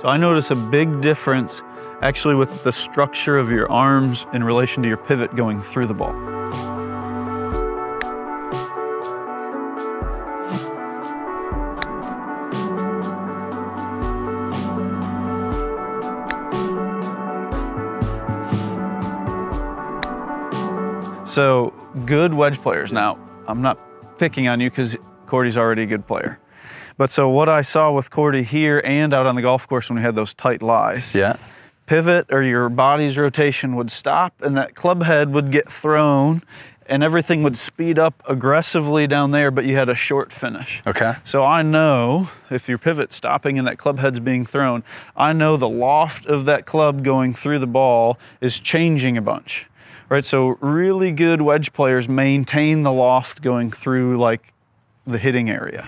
So I notice a big difference actually with the structure of your arms in relation to your pivot going through the ball. So good wedge players. Now, I'm not picking on you because Cordy's already a good player. But so what I saw with Cordy here and out on the golf course when we had those tight lies, pivot or your body's rotation would stop and that club head would get thrown and everything would speed up aggressively down there, but you had a short finish. Okay. So I know if your pivot's stopping and that club head's being thrown, I know the loft of that club going through the ball is changing a bunch. Right, so really good wedge players maintain the loft going through like the hitting area.